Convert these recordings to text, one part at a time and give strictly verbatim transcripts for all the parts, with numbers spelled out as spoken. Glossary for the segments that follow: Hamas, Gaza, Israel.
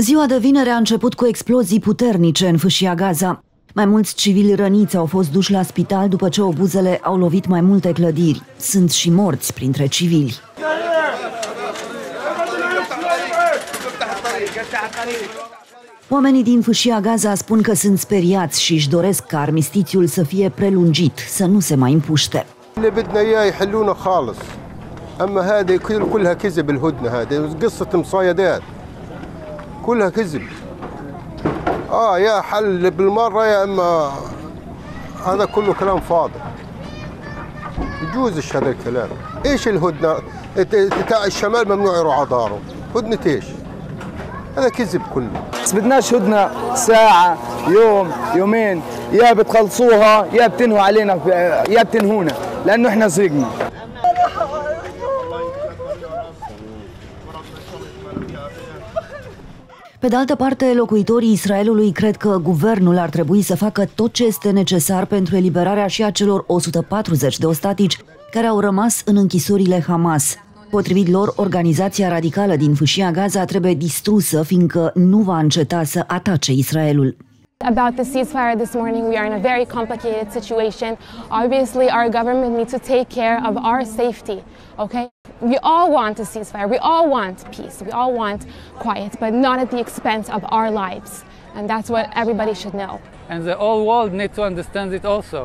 Ziua de vineri a început cu explozii puternice în fâșia Gaza. Mai mulți civili răniți au fost duși la spital după ce obuzele au lovit mai multe clădiri. Sunt și morți printre civili. Oamenii din fâșia Gaza spun că sunt speriați și își doresc ca armistițiul să fie prelungit, să nu se mai împuște. كلها كذب اه يا حل بالمره يا اما هذا كله كلام فاضي يجوزش هذا الكلام ايش الهدنه بتاع الشمال ممنوع يروح على داره هدنه ايش هذا كذب كله بس بدناش هدنه ساعه يوم يومين يا بتخلصوها يا بتنهوا علينا يا بتنهونا لانه احنا زهقنا Pe de altă parte, locuitorii Israelului cred că guvernul ar trebui să facă tot ce este necesar pentru eliberarea și a celor o sută patruzeci de ostatici care au rămas în închisorile Hamas. Potrivit lor, organizația radicală din fâșia Gaza trebuie distrusă, fiindcă nu va înceta să atace Israelul. About the ceasefire this morning, we are in a very complicated situation. Obviously, our government needs to take care of our safety, okay? We all want a ceasefire, we all want peace, we all want quiet, but not at the expense of our lives. And that's what everybody should know. And the whole world needs to understand it also,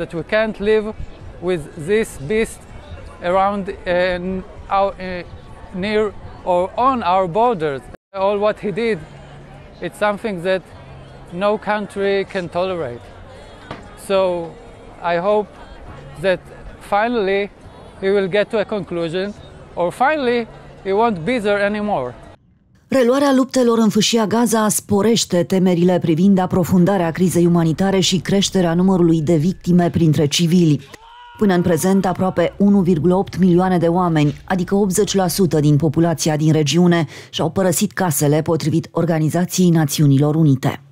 that we can't live with this beast around uh, our, uh, near or on our borders. All what he did, it's something that no country can tolerate. So I hope that finally we will get to a conclusion, or finally we won't be there anymore. Reluarea luptelor în fâșia Gaza sporește temerile privind aprofundarea crizei umanitare și creșterea numărului de victime printre civili. Până în prezent, aproape unu virgulă opt milioane de oameni, adică optzeci la sută din populația din regiune, și-au părăsit casele, potrivit Organizației Națiunilor Unite.